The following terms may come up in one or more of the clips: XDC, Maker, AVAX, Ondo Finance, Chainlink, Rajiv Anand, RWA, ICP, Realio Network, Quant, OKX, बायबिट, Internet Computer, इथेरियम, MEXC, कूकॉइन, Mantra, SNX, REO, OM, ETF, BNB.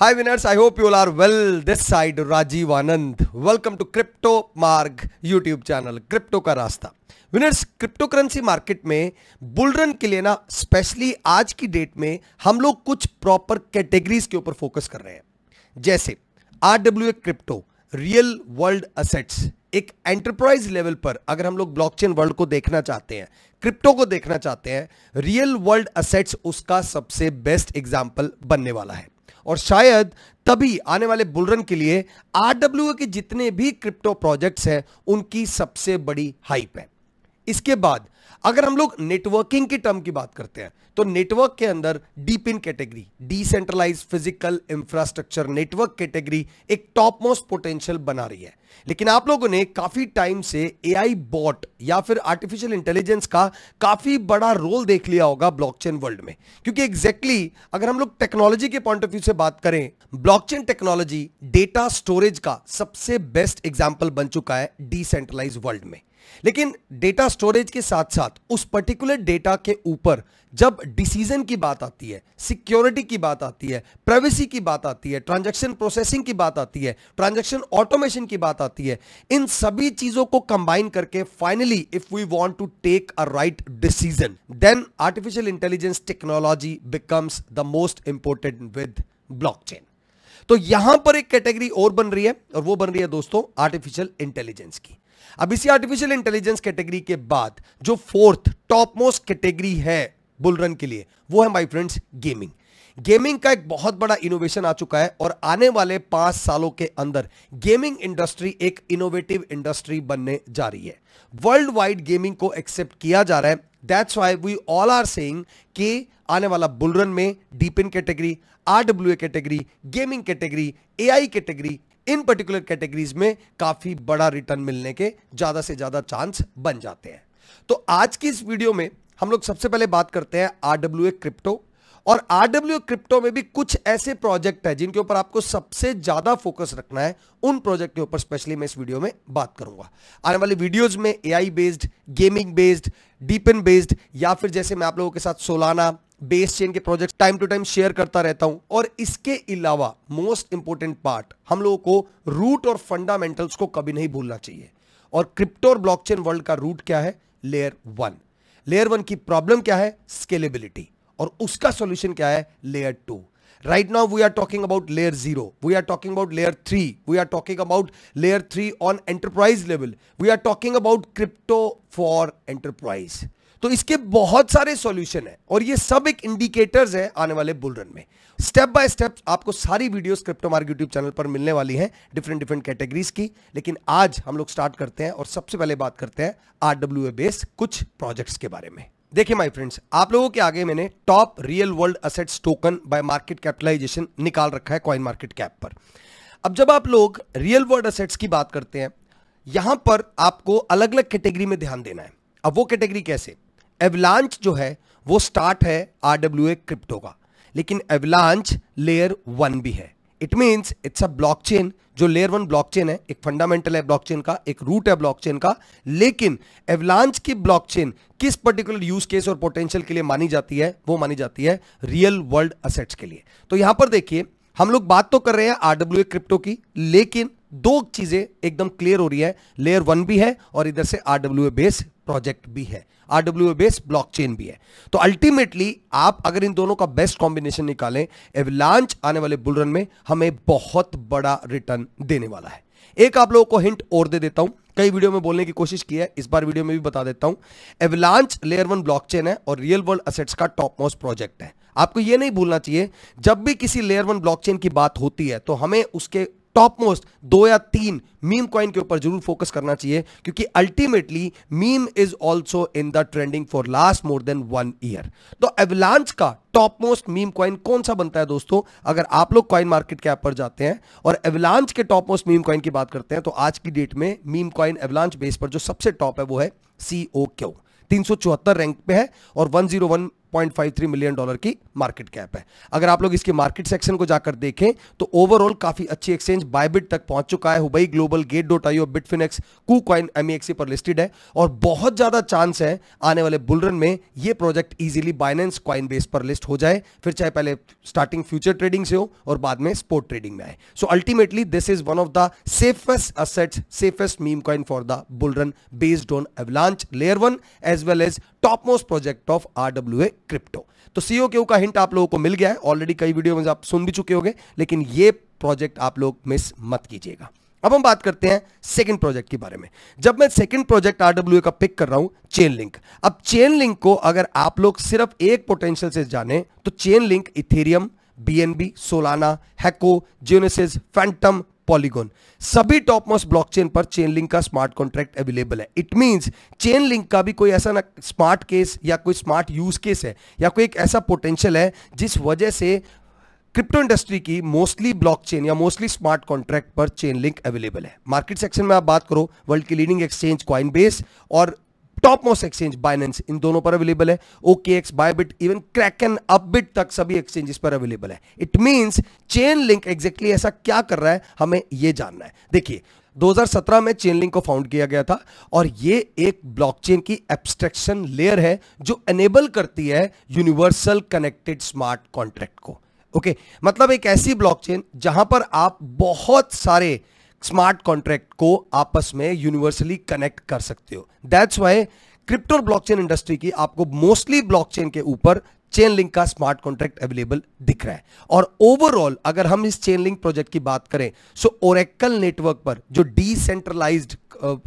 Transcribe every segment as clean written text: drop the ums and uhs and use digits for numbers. Hi winners, I hope you all are well. This side Rajiv Anand. Welcome to Crypto Marg YouTube channel. Crypto का रास्ता. Winners, crypto currency market में bull run के लिए ना specially आज की date में हम लोग कुछ प्रॉपर कैटेगरीज के ऊपर फोकस कर रहे हैं, जैसे RWA crypto, real world assets. एक एंटरप्राइज लेवल पर अगर हम लोग ब्लॉकचेन वर्ल्ड को देखना चाहते हैं, क्रिप्टो को देखना चाहते हैं, रियल वर्ल्ड असेट्स उसका सबसे बेस्ट एग्जाम्पल बनने वाला है. और शायद तभी आने वाले बुलरन के लिए RWA के जितने भी क्रिप्टो प्रोजेक्ट्स हैं उनकी सबसे बड़ी हाइप है. इसके बाद अगर हम लोग नेटवर्किंग की टर्म की बात करते हैं तो नेटवर्क के अंदर DePIN category, decentralize physical infrastructure network category एक टॉप मोस्ट पोटेंशियल बना रही है. लेकिन आप लोगों ने काफी टाइम से एआई बॉट या फिर आर्टिफिशियल इंटेलिजेंस का काफी बड़ा रोल देख लिया होगा ब्लॉकचेन वर्ल्ड में, क्योंकि एग्जैक्टली अगर हम लोग टेक्नोलॉजी के पॉइंट ऑफ व्यू से बात करें, ब्लॉकचेन टेक्नोलॉजी डेटा स्टोरेज का सबसे बेस्ट एग्जाम्पल बन चुका है डिसेंट्रलाइज वर्ल्ड में. लेकिन डेटा स्टोरेज के साथ साथ उस पर्टिकुलर डेटा के ऊपर जब डिसीजन की बात आती है, सिक्योरिटी की बात आती है, प्राइवेसी की बात आती है, ट्रांजैक्शन प्रोसेसिंग की बात आती है, ट्रांजैक्शन ऑटोमेशन की बात आती है, इन सभी चीजों को कंबाइन करके finally if we want to take a right decision then artificial intelligence technology becomes the most important with blockchain. तो यहां पर एक कैटेगरी और बन रही है और वो बन रही है दोस्तों आर्टिफिशियल इंटेलिजेंस की. अब इसी आर्टिफिशियल इंटेलिजेंस कैटेगरी के बाद जो फोर्थ टॉप मोस्ट कैटेगरी है बुलरन के लिए वो है माय फ्रेंड्स गेमिंग. गेमिंग का एक बहुत बड़ा इनोवेशन आ चुका है और आने वाले 5 सालों के अंदर गेमिंग इंडस्ट्री एक इनोवेटिव इंडस्ट्री बनने जा रही है. वर्ल्ड वाइड गेमिंग को एक्सेप्ट किया जा रहा है. That's why we all are saying कि आने वाला बुलरन में DePIN category, RWA category, gaming category, AI category, इन पर्टिकुलर कैटेगरीज में काफी बड़ा रिटर्न मिलने के ज्यादा से ज्यादा चांस बन जाते हैं. तो आज की इस वीडियो में हम लोग सबसे पहले बात करते हैं RWA क्रिप्टो. और RWA क्रिप्टो में भी कुछ ऐसे प्रोजेक्ट है जिनके ऊपर आपको सबसे ज्यादा फोकस रखना है. उन प्रोजेक्ट के ऊपर स्पेशली मैं इस वीडियो में बात करूंगा. आने वाले वीडियोस में AI based, gaming based, DePIN based या फिर जैसे मैं आप लोगों के साथ सोलाना बेस चेन के project time to time share करता रहता हूं. और इसके अलावा मोस्ट इंपोर्टेंट पार्ट, हम लोगों को रूट और फंडामेंटल्स को कभी नहीं भूलना चाहिए. और क्रिप्टो और ब्लॉकचेन वर्ल्ड का रूट क्या है? लेयर 1. लेयर 1 की प्रॉब्लम क्या है? स्केलेबिलिटी. और उसका सॉल्यूशन क्या है? Layer 2. Right now we are talking about layer 0, we are talking about layer 3, we are talking about layer 3 on enterprise level, we are talking about crypto for enterprise. तो इसके बहुत सारे सॉल्यूशन है और ये सब एक इंडिकेटर्स है आने वाले बुलरन में. स्टेप बाय स्टेप आपको सारी videos crypto Marg YouTube channel पर मिलने वाली हैं डिफरेंट कैटेगरीज की. लेकिन आज हम लोग स्टार्ट करते हैं और सबसे पहले बात करते हैं RWA बेस्ड कुछ प्रोजेक्ट्स के बारे में. देखिए माय फ्रेंड्स, आप लोगों के आगे मैंने top real world assets token by market capitalization निकाल रखा है कॉइन मार्केट कैप पर. अब जब आप लोग रियल वर्ल्ड असेट्स की बात करते हैं, यहां पर आपको अलग अलग कैटेगरी में ध्यान देना है. अब वो कैटेगरी कैसे? एवलांच जो है वो स्टार्ट है RWA क्रिप्टो का, लेकिन एवलांच लेयर 1 भी है. It means it's a blockchain जो लेयर 1 ब्लॉकचेन है, एक फंडामेंटल है ब्लॉकचेन का, एक रूट है ब्लॉकचेन का. लेकिन एवलांच की ब्लॉकचेन किस पर्टिकुलर यूज केस और पोटेंशियल के लिए मानी जाती है? वो मानी जाती है रियल वर्ल्ड असेट्स के लिए. तो यहां पर देखिए, हम लोग बात तो कर रहे हैं RWA क्रिप्टो की, लेकिन दो चीजें एकदम क्लियर हो रही है. लेयर 1 भी है और इधर से RWA बेस प्रोजेक्ट भी है, RWA बेस ब्लॉकचेन भी है. तो अल्टीमेटली आप अगर इन दोनों का बेस्ट कॉम्बिनेशन निकालें, एवलांच आने वाले बुलरन में हमें बहुत बड़ा रिटर्न देने वाला है. एक आप लोगों को हिंट और दे देता हूं, कई वीडियो में बोलने की कोशिश की है, इस बार वीडियो में भी बता देता हूं. एवलांच लेयर 1 ब्लॉकचेन है और रियल वर्ल्ड असेट्स का टॉप मोस्ट प्रोजेक्ट है. आपको यह नहीं भूलना चाहिए, जब भी किसी लेयर 1 ब्लॉकचेन की बात होती है तो हमें उसके टॉप मोस्ट 2 या 3 मीम कॉइन के ऊपर जरूर फोकस करना चाहिए, क्योंकि ultimately meme is also in the trending for last more than 1 year. तो एवलांच का टॉप मोस्ट मीम कॉइन कौन सा बनता है दोस्तों? अगर आप लोग कॉइन मार्केट कैप पर जाते हैं और एवलांच के टॉप मोस्ट मीम कॉइन की बात करते हैं, तो आज की डेट में मीम कॉइन एवलांच बेस पर जो सबसे टॉप है वो है COQ. 374 रैंक पे है और 101 $0.53 मिलियन की मार्केट कैप है। अगर आप लोग इसके मार्केट सेक्शन को जाकर देखें तो ओवरऑल काफी अच्छी एक्सचेंज बायबिट तक पहुंच चुका है। Huobi global, Gate dot io, Bitfinex, कूकॉइन, MEXC पर लिस्टेड है और बहुत ज्यादा चांस है आने वाले बुलरन में ये प्रोजेक्ट इजीली बाइनेंस, कॉइनबेस पर लिस्ट हो जाए, फिर चाहे पहले स्टार्टिंग फ्यूचर ट्रेडिंग से हो और बाद में स्पोर्ट ट्रेडिंग में आए। So ultimately this is one of the safest assets, safest meme coin for the bull run based on Avalanche layer 1 as well as top most project of RWA crypto. तो COQ का hint आप लोगों को मिल गया है already, कई video में आप सुन भी चुके होंगे, लेकिन ये प्रोजेक्ट आप लोग मिस मत कीजिएगा। अब हम बात करते हैं सेकंड प्रोजेक्ट के बारे में। जब मैं सेकंड प्रोजेक्ट RWA का पिक कर रहा हूं, चेनलिंक। अब चेनलिंक को अगर आप लोग सिर्फ एक पोटेंशियल से जाने तो Chainlink इथेरियम, BNB, Solana, हैको, जियोनेसिस, Fantom, Polygon सभी टॉप मोस्ट ब्लॉकचेन पर चेनलिंक का स्मार्ट कॉन्ट्रैक्ट अवेलेबल है। इट मींस चेनलिंक का भी कोई ऐसा ना स्मार्ट केस या कोई स्मार्ट यूज केस है या कोई एक ऐसा पोटेंशियल है जिस वजह से क्रिप्टो इंडस्ट्री की मोस्टली ब्लॉकचेन या मोस्टली स्मार्ट कॉन्ट्रैक्ट पर चेनलिंक अवेलेबल है। मार्केट सेक्शन में आप बात करो, वर्ल्ड की लीडिंग एक्सचेंज कॉइनबेस और टॉप मोस्ट एक्सचेंज बाइनेंस, इन दोनों पर अवेलेबल है। OKX, बायबिट, even Kraken, Upbit तक सभी एक्सचेंजेस पर अवेलेबल है। इट मींस चेनलिंक एग्जैक्टली ऐसा क्या कर रहा है, हमें यह जानना है। देखिए 2017 में चेनलिंक को फाउंड किया गया था और ये एक ब्लॉकचेन की एब्स्ट्रैक्शन लेयर है जो एनेबल करती है यूनिवर्सल कनेक्टेड स्मार्ट कॉन्ट्रैक्ट को। ओके, मतलब एक ऐसी ब्लॉकचेन जहां पर आप बहुत सारे स्मार्ट कॉन्ट्रैक्ट को आपस में यूनिवर्सली कनेक्ट कर सकते हो। That's why crypto blockchain industry की आपको मोस्टली ब्लॉकचेन के ऊपर चेनलिंक का स्मार्ट कॉन्ट्रैक्ट अवेलेबल दिख रहा है। और ओवरऑल अगर हम इस चेनलिंक प्रोजेक्ट की बात करें सो ओरेकल नेटवर्क पर जो डिसेंट्रलाइज्ड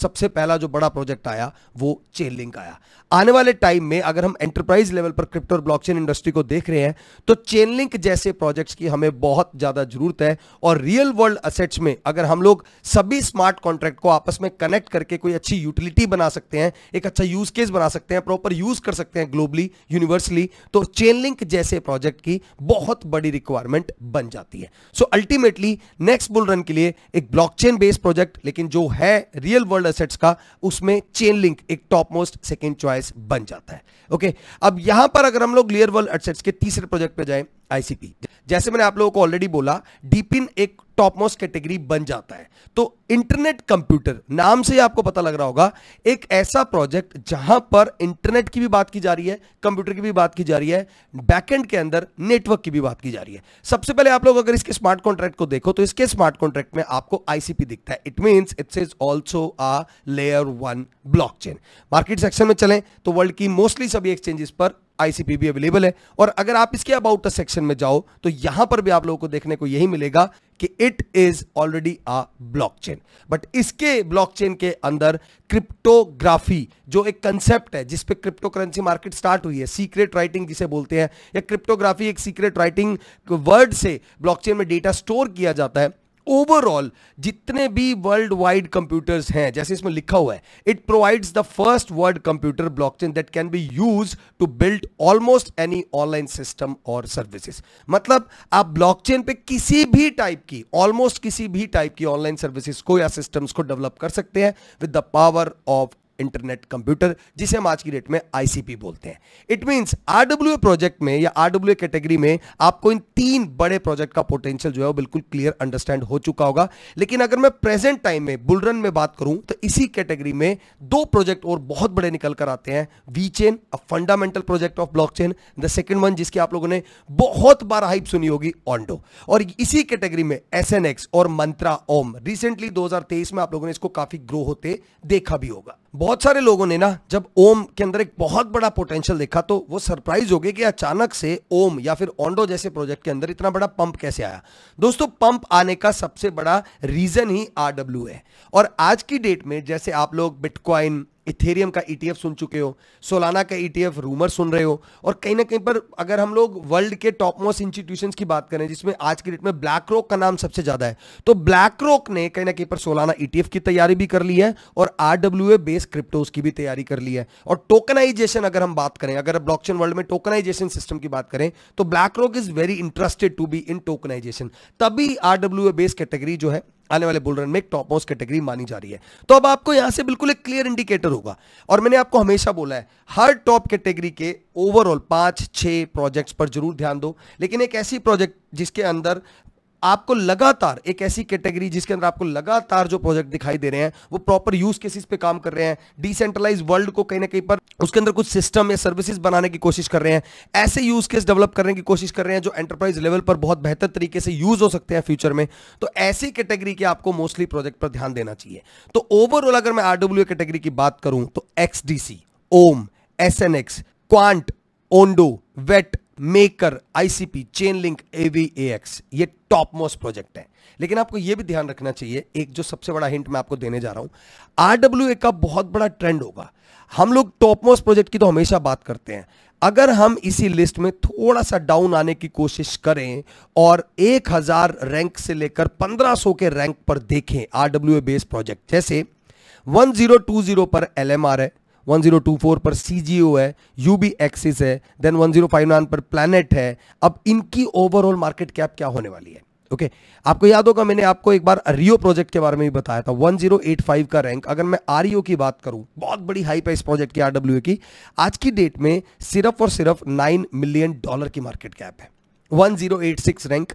सबसे पहला जो बड़ा प्रोजेक्ट आया वो चेनलिंक आया। आने वाले टाइम में अगर हम एंटरप्राइज लेवल पर क्रिप्टो और ब्लॉकचेन इंडस्ट्री को देख रहे हैं तो चेनलिंक जैसे प्रोजेक्ट्स की हमें बहुत ज़्यादा जरूरत है। और रियल वर्ल्ड असेट्स में अगर हम लोग सभी स्मार्ट कॉन्ट्रैक्ट को आपस में कनेक्ट करके कोई अच्छी यूटिलिटी बना सकते हैं, एक अच्छा यूज केस बना सकते हैं, प्रॉपर यूज कर सकते हैं ग्लोबली, यूनिवर्सली, तो चेनलिंक जैसे प्रोजेक्ट की बहुत बड़ी रिक्वायरमेंट बन जाती है। So ultimately next bull run के लिए एक ब्लॉकचेन बेस्ड प्रोजेक्ट लेकिन जो है रियल वर्ल्ड एसेट्स का, उसमें चेनलिंक एक टॉप मोस्ट सेकंड चॉइस बन जाता है। ओके, अब यहां पर अगर हम लोग रियल वर्ल्ड एसेट्स के तीसरे प्रोजेक्ट पे जाएं, ICP, जैसे मैंने आप लोगों को ऑलरेडी बोला डीपिन एक टॉप मोस्ट कैटेगरी बन जाता है। तो इंटरनेट कंप्यूटर नाम से आपको पता लग रहा होगा, एक ऐसा प्रोजेक्ट जहां पर इंटरनेट की भी बात की जा रही है, कंप्यूटर की भी बात की जा रही है, बैकएंड के अंदर नेटवर्क की भी बात की जा रही है। सबसे पहले आप लोग अगर इसके स्मार्ट कॉन्ट्रैक्ट को देखो तो इसके स्मार्ट कॉन्ट्रैक्ट में आपको ICP दिखता है। It means it's is also a layer 1 blockchain. Market section में चलें तो वर्ल्ड की मोस्टली सभी एक्सचेंजेस पर ICP भी अवेलेबल है। और अगर आप इसके अबाउट सेक्शन में जाओ तो यहां पर भी आप लोगों को देखने को यही मिलेगा कि it is already a blockchain, but इसके ब्लॉकचेन के अंदर क्रिप्टोग्राफी जो एक कंसेप्ट है जिस पे क्रिप्टो करेंसी मार्केट स्टार्ट हुई है, सीक्रेट राइटिंग जिसे बोलते हैं, या क्रिप्टोग्राफी एक सीक्रेट राइटिंग वर्ड से ब्लॉकचेन में डेटा स्टोर किया जाता है। ओवरऑल जितने भी वर्ल्ड वाइड कंप्यूटर्स हैं, जैसे इसमें लिखा हुआ है, it provides the first world computer blockchain that can be use to build almost any online system और सर्विसेज। मतलब आप ब्लॉकचेन पे किसी भी टाइप की, ऑलमोस्ट किसी भी टाइप की ऑनलाइन सर्विसेज को या सिस्टम्स को डेवलप कर सकते हैं with the power of internet computer, जिसे हम आज की डेट में ICP बोलते हैं। इट मींस RWA प्रोजेक्ट में या RWA कैटेगरी में आपको इन तीन बड़े प्रोजेक्ट का पोटेंशियल जो है वो बिल्कुल क्लियर अंडरस्टैंड हो चुका होगा। लेकिन अगर मैं प्रेजेंट टाइम में बुलरन में बात करूं तो इसी कैटेगरी में दो प्रोजेक्ट और बहुत बड़े निकल कर आते हैं। VChain, a fundamental project of blockchain, the second one जिसकी आप लोगों ने बहुत बार हाइप सुनी होगी, ऑन्डो। और इसी कैटेगरी में SNX और मंत्रा ओम, रिसेंटली 2023 में आप लोगों ने इसको काफी ग्रो होते देखा भी होगा। बहुत सारे लोगों ने ना जब ओम के अंदर एक बहुत बड़ा पोटेंशियल देखा तो वो सरप्राइज हो गए कि अचानक से ओम या फिर ऑन्डो जैसे प्रोजेक्ट के अंदर इतना बड़ा पंप कैसे आया। दोस्तों, पंप आने का सबसे बड़ा रीजन ही RWA है। और आज की डेट में जैसे आप लोग बिटकॉइन, इथेरियम का ETF सुन चुके हो, सोलाना का ETF रूमर सुन रहे हो, और कहीं ना कहीं पर अगर हम लोग वर्ल्ड के टॉप मोस्ट इंस्टीट्यूशंस की बात करें जिसमें आज की डेट में BlackRock का नाम सबसे ज्यादा है, तो BlackRock ने कहीं ना कहीं पर सोलाना ETF की तैयारी भी कर ली है और RWA बेस्ड क्रिप्टोज की भी तैयारी कर ली है। और टोकनाइजेशन अगर हम बात करें, अगर ब्लॉकचेन वर्ल्ड में टोकनाइजेशन सिस्टम की बात करें तो BlackRock is very interested to be in tokenization, तभी RWA बेस्ड कैटेगरी जो है आने वाले बुल रन में एक टॉप मोस्ट कैटेगरी मानी जा रही है। तो अब आपको यहां से बिल्कुल एक क्लियर इंडिकेटर होगा, और मैंने आपको हमेशा बोला है हर टॉप कैटेगरी के ओवरऑल 5-6 प्रोजेक्ट्स पर जरूर ध्यान दो, लेकिन एक ऐसी प्रोजेक्ट जिसके अंदर आपको लगातार एक ऐसी कैटेगरी जिसके अंदर आपको लगातार जो प्रोजेक्ट दिखाई दे रहे हैं वो प्रॉपर यूज केसेस पे काम कर रहे हैं, डिसेंट्रलाइज वर्ल्ड को कहीं ना कहीं पर उसके अंदर कुछ सिस्टम या सर्विसेज बनाने की कोशिश कर रहे हैं, ऐसे यूज केस डेवलप करने की कोशिश कर रहे हैं जो एंटरप्राइज लेवल पर बहुत बेहतर तरीके से यूज हो सकते हैं फ्यूचर में। तो ऐसी कैटेगरी के आपको मोस्टली प्रोजेक्ट पर ध्यान देना चाहिए। तो ओवरऑल अगर मैं आरडब्ल्यू कैटेगरी की बात करूं तो XDC, OM, SNX, Quant, Ondo, VET, Maker, ICP, Chainlink, AVAX, ये टॉप मोस्ट प्रोजेक्ट है। लेकिन आपको यह भी ध्यान रखना चाहिए, एक जो सबसे बड़ा हिंट मैं आपको देने जा रहा हूं, RWA का बहुत बड़ा ट्रेंड होगा। हम लोग टॉप मोस्ट प्रोजेक्ट की तो हमेशा बात करते हैं, अगर हम इसी लिस्ट में थोड़ा सा डाउन आने की कोशिश करें और 1000 रैंक से लेकर 1500 के रैंक पर देखें RWA बेस्ड प्रोजेक्ट, जैसे 1020 पर LMR है, 1024 पर CGO है, UB एक्सिस है, देन 1059 पर प्लैनेट है, अब इनकी ओवरऑल मार्केट कैप क्या होने वाली है। ओके आपको याद होगा मैंने आपको एक बार रियो प्रोजेक्ट के बारे में भी बताया था, 1085 का रैंक। अगर मैं REO की बात करूं, बहुत बड़ी हाइप है इस प्रोजेक्ट की RWA की, आज की डेट में सिर्फ और सिर्फ $9 मिलियन की मार्केट कैप है। 1086 रैंक,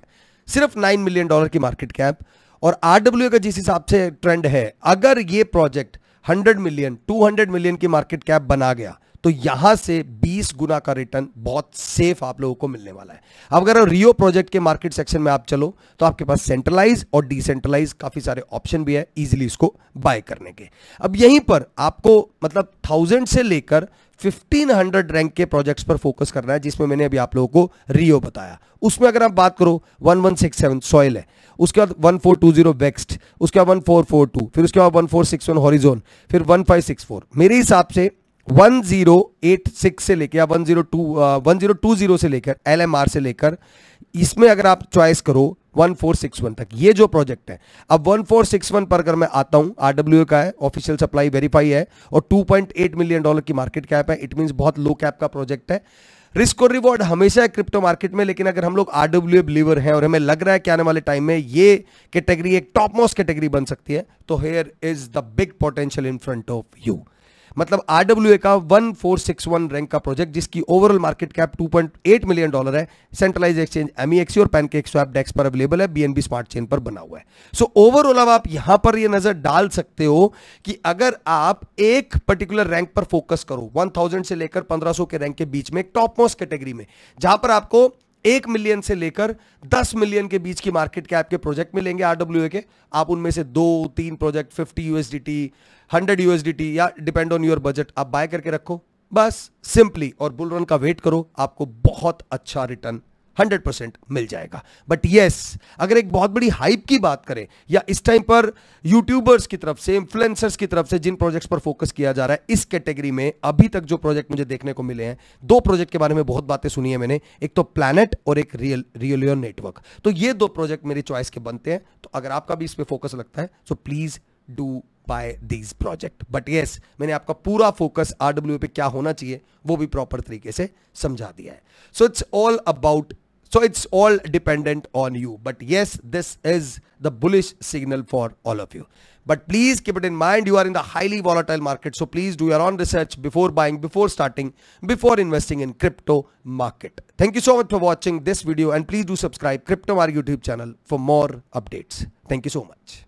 सिर्फ $9 मिलियन की मार्केट कैप। और RWA का जिस हिसाब से ट्रेंड है, अगर ये प्रोजेक्ट 100 मिलियन 200 मिलियन की मार्केट कैप बना गया तो यहां से 20 गुना का रिटर्न बहुत सेफ आप लोगों को मिलने वाला है। अब अगर रियो प्रोजेक्ट के मार्केट सेक्शन में आप चलो तो आपके पास सेंट्रलाइज और डिसेंट्रलाइज काफी सारे ऑप्शन भी है इजीली इसको बाय करने के। अब यहीं पर आपको मतलब 1000 से लेकर 1500 रैंक के प्रोजेक्ट्स पर फोकस करना है, जिसमें मैंने अभी आप लोगों को रियो बताया। उसमें अगर आप बात करो 1167 सॉइल है, उसके बाद 1420 वेक्स्ट, उसके बाद 1442, फिर उसके बाद 1461 हॉरिजॉन, फिर 1564। मेरे हिसाब से 1086 से लेकर या 1020 से लेकर LMR से लेकर इसमें अगर आप चॉइस करो 1461 तक, ये जो प्रोजेक्ट है। अब 1461 पर अगर मैं आता हूं, RWA का है, ऑफिशियल सप्लाई वेरीफाई है और $2.8 मिलियन की मार्केट कैप है। इट मींस बहुत लो कैप का प्रोजेक्ट है। रिस्क और रिवॉर्ड हमेशा है क्रिप्टो मार्केट में, लेकिन अगर हम लोग RWA बिलीवर हैं और हमें लग रहा है कि आने वाले टाइम में ये कैटेगरी एक टॉप मोस्ट कैटेगरी बन सकती है, तो here is the big potential in front of you. मतलब RWA का 1461 रैंक का प्रोजेक्ट जिसकी ओवरऑल मार्केट कैप $2.8 मिलियन है, सेंट्रलाइज एक्सचेंज MEXC और पैनकेकस्वैप डेक्स पर अवेलेबल है, BNB स्मार्ट चेन पर बना हुआ है। सो ओवरऑल अब आप यहां पर ये नजर डाल सकते हो कि अगर आप एक पर्टिकुलर रैंक पर फोकस करो 1000 से लेकर 1500 के रैंक के बीच में, टॉप मोस्ट कैटेगरी में, जहां पर आपको 1 मिलियन से लेकर 10 मिलियन के बीच की मार्केट कैप के प्रोजेक्ट मिलेंगे RWA के, आप उनमें से 2-3 प्रोजेक्ट $50, 100 या डिपेंड ऑन योर बजट आप बाय करके रखो बस सिंपली, और बुल रन का वेट करो, आपको बहुत अच्छा रिटर्न 100% मिल जाएगा। बट यस, अगर एक बहुत बड़ी हाइप की बात करें या इस टाइम पर यूट्यूबर्स की तरफ से, इन्फ्लुएंसर्स की तरफ से जिन प्रोजेक्ट्स पर फोकस किया जा रहा है इस कैटेगरी में, अभी तक जो प्रोजेक्ट मुझे देखने को मिले हैं, 2 प्रोजेक्ट के बारे में बहुत बातें सुनी है मैंने, एक तो प्लैनेट और एक रियलियो नेटवर्क। तो ये 2 प्रोजेक्ट मेरी चॉइस के बनते हैं। तो अगर आपका भी इस पर फोकस लगता है so please do buy these project. But yes, मैंने आपका पूरा फोकस RWA पे क्या होना चाहिए वो भी प्रॉपर तरीके से समझा दिया है। So it's all dependent on you. But yes, this is the bullish signal for all of you. But please keep it in mind, you are in the highly volatile market. So please do your own research before buying, before starting, before investing in crypto market. Thank you so much for watching this video and please do subscribe Crypto Marg YouTube channel for more updates. Thank you so much.